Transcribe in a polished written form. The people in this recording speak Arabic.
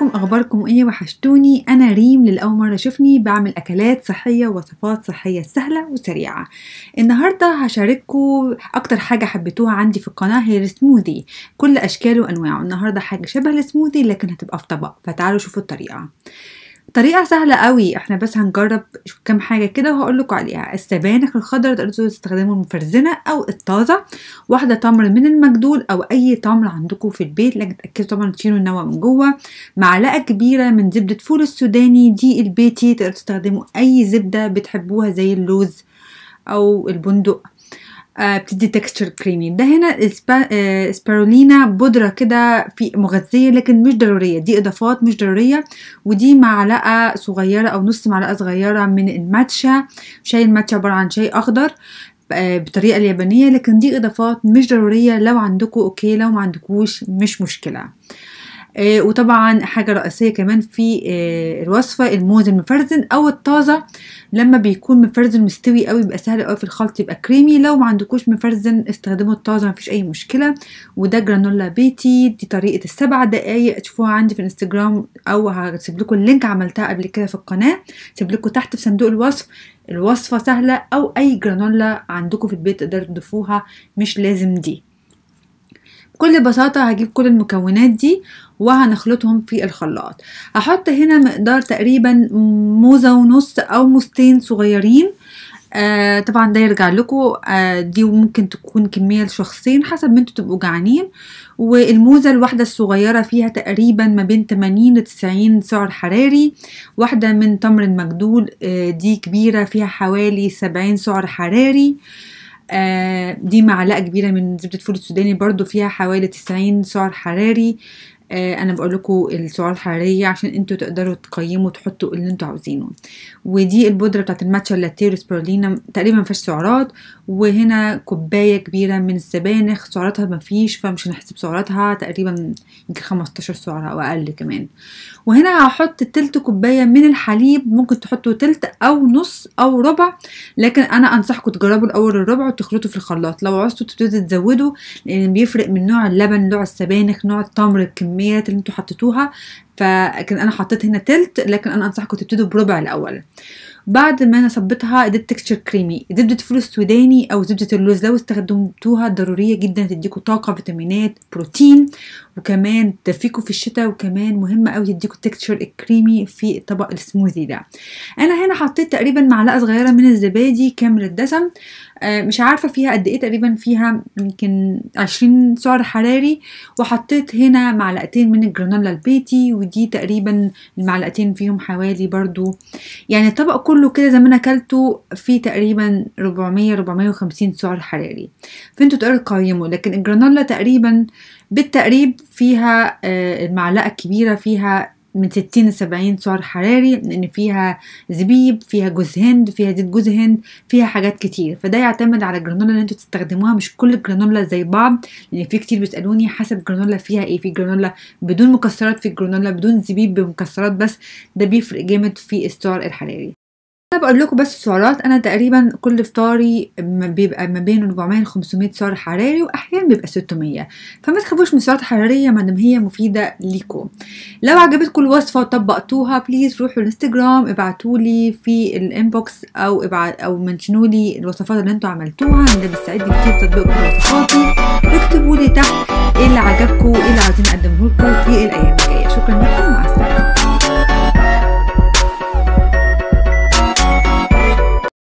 عليكم، اخباركم ايه؟ وحشتوني. انا ريم، للاول مره شوفني بعمل اكلات صحيه ووصفات صحيه سهله وسريعه. النهارده هشارككم اكتر حاجه حبيتوها عندي في القناه، هي السموذي كل اشكاله وانواعه. النهارده حاجه شبه السموذي لكن هتبقى في طبق، فتعالوا شوفوا الطريقه. طريقه سهله قوي، احنا بس هنجرب كام حاجه كده وهقول لكم عليها. السبانخ الخضراء تقدروا تستخدموا المفرزنه او الطازه، واحده تمر من المجدول او اي تمر عندكم في البيت، لكن تاكدوا طبعا تشيلوا النوى من جوه. معلقه كبيره من زبده فول السوداني دي البيتي، تقدروا تستخدموا اي زبده بتحبوها زي اللوز او البندق، بتدي تكستشر كريمي. ده هنا سبارولينا، بودرة كده في مغذية لكن مش ضرورية، دي اضافات مش ضرورية. ودي معلقة صغيرة او نص معلقة صغيرة من الماتشا. شاي الماتشا عبارة عن شاي اخضر بطريقة اليابانية، لكن دي اضافات مش ضرورية، لو عندكم اوكي، لو ما عندكوش مش مشكلة. وطبعا حاجة رئيسية كمان في الوصفة، الموز المفرزن او الطازة، لما بيكون مفرزن مستوي قوي بيبقى سهل قوي في الخلط، يبقى كريمي. لو ما عندكوش مفرزن استخدموا الطازة، مفيش اي مشكلة. وده جرانولا بيتي، دي طريقة ال7 دقايق، تشوفوها عندي في الانستجرام او هسيب لكم اللينك، عملتها قبل كده في القناة، هسيب لكم تحت في صندوق الوصف. الوصفة سهلة، او اي جرانولا عندكم في البيت تقدروا تضيفوها، مش لازم دي. بكل بساطة هجيب كل المكونات دي وهنخلطهم في الخلاط. هحط هنا مقدار تقريبا 1.5 موزة او 2 موزتين صغيرين، طبعا ده يرجع لكم، دي ممكن تكون كمية لشخصين حسب ما انتوا تبقوا جعانين. والموزة الواحدة الصغيرة فيها تقريبا ما بين 80 ل 90 سعر حراري. واحدة من تمر المجدول، دي كبيرة فيها حوالي 70 سعر حراري. دي معلقة كبيرة من زبدة فول السوداني برضو فيها حوالي 90 سعر حراري. انا بقول لكم السعرات الحراريه عشان انتوا تقدروا تقيموا تحطوا اللي انتوا عاوزينه. ودي البودره بتاعت الماتشا اللاتيه والسبارولينا، تقريبا ما فيهاش سعرات. وهنا كوبايه كبيره من السبانخ، سعراتها ما فيش فمش هنحسب سعراتها، تقريبا يمكن 15 سعر او اقل كمان. وهنا هحط تلت كوبايه من الحليب، ممكن تحطوا تلت او نص او ربع، لكن انا انصحكم تجربوا الاول الربع وتخلطوا في الخلاط. لو عوزتوا تبتدوا تزودوا، لان بيفرق من نوع اللبن، نوع السبانخ، نوع التمر، الكميه اللي انتوا حطيتوها. فكان انا حطيت هنا تلت، لكن انا انصحكم تبتدوا بربع الاول. بعد ما انا صبتها اديت تكستشر كريمي، زبده الفول السوداني او زبده اللوز لو استخدمتوها ضروريه جدا، تديكوا طاقه، فيتامينات، بروتين، وكمان تدفيكوا في الشتاء، وكمان مهمه قوي تديكوا التكستشر الكريمي في طبق السموذي ده. انا هنا حطيت تقريبا معلقه صغيره من الزبادي كامل الدسم، مش عارفه فيها قد ايه، تقريبا فيها يمكن 20 سعر حراري. وحطيت هنا معلقتين من الجرانولا البيتي، ودي تقريبا المعلقتين فيهم حوالي برضو، يعني الطبق كله كده زي ما انا اكلته فيه تقريبا 400 450 سعر حراري. فانتوا تقدروا تقيموا، لكن الجرانولا تقريبا بالتقريب فيها المعلقه الكبيره فيها من 60 ل 70 سعر حراري، لان فيها زبيب، فيها جوز هند، فيها زيت جوز هند، فيها حاجات كتير. فده يعتمد على الجرانولا اللي انتوا تستخدموها، مش كل الجرانولا زي بعض، لان في كتير بيسالوني حسب جرانولا فيها ايه، في جرانولا بدون مكسرات، في جرانولا بدون زبيب بمكسرات بس. ده بيفرق جامد في السعر الحراري. انا بقول لكم بس السعرات، انا تقريبا كل فطاري بيبقى ما بين 400 ل 500 سعر حراري، واحيانا بيبقى 600. فما تخافوش من السعرات الحراريه ما دام هي مفيده ليكم. لو عجبتكم الوصفه وطبقتوها بليز روحوا الانستجرام، ابعتولي في الانبوكس او منشنولي الوصفات اللي انتوا عملتوها، انا بستعد كتير تطبيقكم وصفاتي. واكتبولي تحت ايه اللي عجبكم وايه اللي عايزين اقدمهولكم في الايام الجايه. شكرا لكم، مع السلامه.